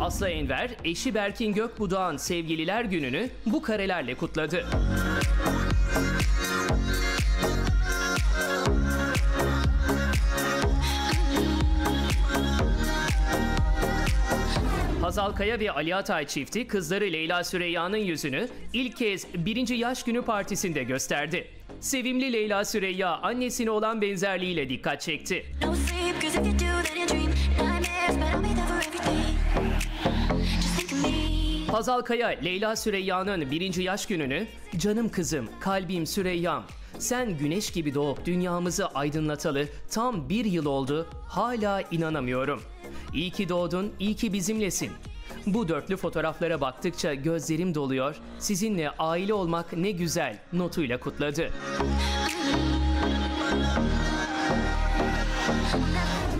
Aslı Enver, eşi Berkin Gökbudağan Sevgililer Günü'nü bu karelerle kutladı. Hazal Kaya ve Ali Atay çifti kızları Leyla Süreyya'nın yüzünü ilk kez 1. yaş günü partisinde gösterdi. Sevimli Leyla Süreyya annesine olan benzerliğiyle dikkat çekti. Hazal Kaya, Leyla Süreyya'nın 1. yaş gününü "Canım kızım, kalbim Süreyya'm, sen güneş gibi doğup dünyamızı aydınlatalı tam 1 yıl oldu, hala inanamıyorum. İyi ki doğdun, iyi ki bizimlesin. Bu dörtlü fotoğraflara baktıkça gözlerim doluyor, sizinle aile olmak ne güzel" notuyla kutladı.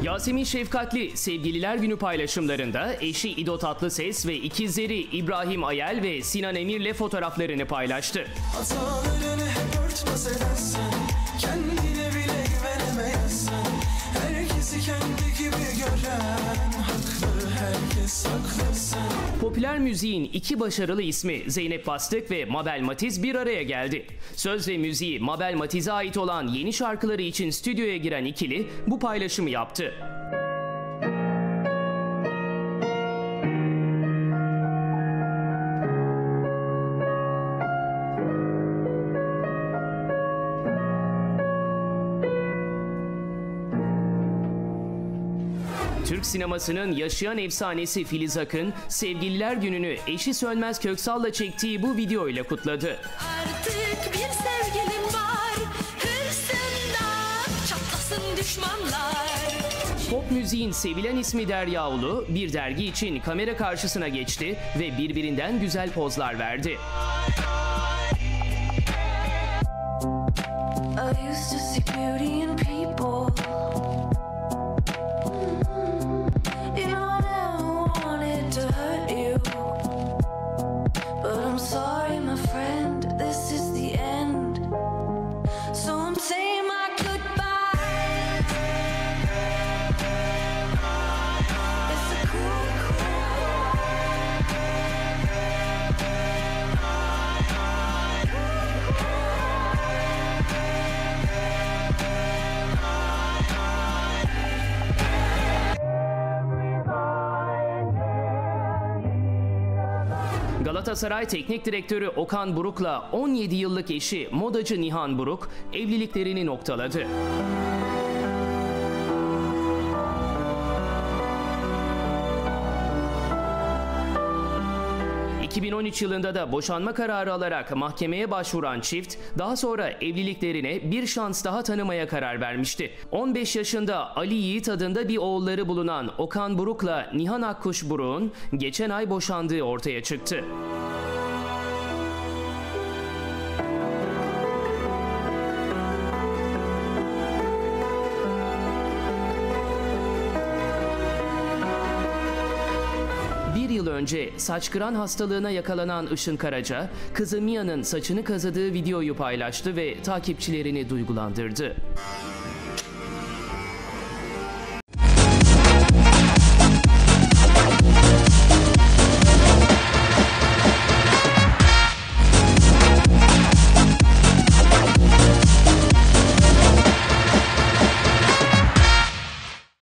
Yasemin Şefkatli, Sevgililer Günü paylaşımlarında eşi İdo Tatlıses ve ikizleri İbrahim Ayel ve Sinan Emir'le fotoğraflarını paylaştı. Popüler müziğin iki başarılı ismi Zeynep Bastık ve Mabel Matiz bir araya geldi. Söz ve müziği Mabel Matiz'e ait olan yeni şarkıları için stüdyoya giren ikili bu paylaşımı yaptı. Türk sinemasının yaşayan efsanesi Filiz Akın, Sevgililer Günü'nü eşi Sönmez Köksal'la çektiği bu video ile kutladı. Artık bir sevgilim var, hırsından çatlasın düşmanlar. Pop müziğin sevilen ismi Derya Ulu, bir dergi için kamera karşısına geçti ve birbirinden güzel pozlar verdi. Galatasaray Teknik Direktörü Okan Buruk'la 17 yıllık eşi modacı Nihan Buruk evliliklerini noktaladı. ...2013 yılında da boşanma kararı alarak mahkemeye başvuran çift... ...daha sonra evliliklerine bir şans daha tanımaya karar vermişti. 15 yaşında Ali Yiğit adında bir oğulları bulunan Okan Buruk'la Nihan Akkuş Buruk'un... ...geçen ay boşandığı ortaya çıktı. Yıl önce saç kıran hastalığına yakalanan Işın Karaca, kızı Mia'nın saçını kazıdığı videoyu paylaştı ve takipçilerini duygulandırdı.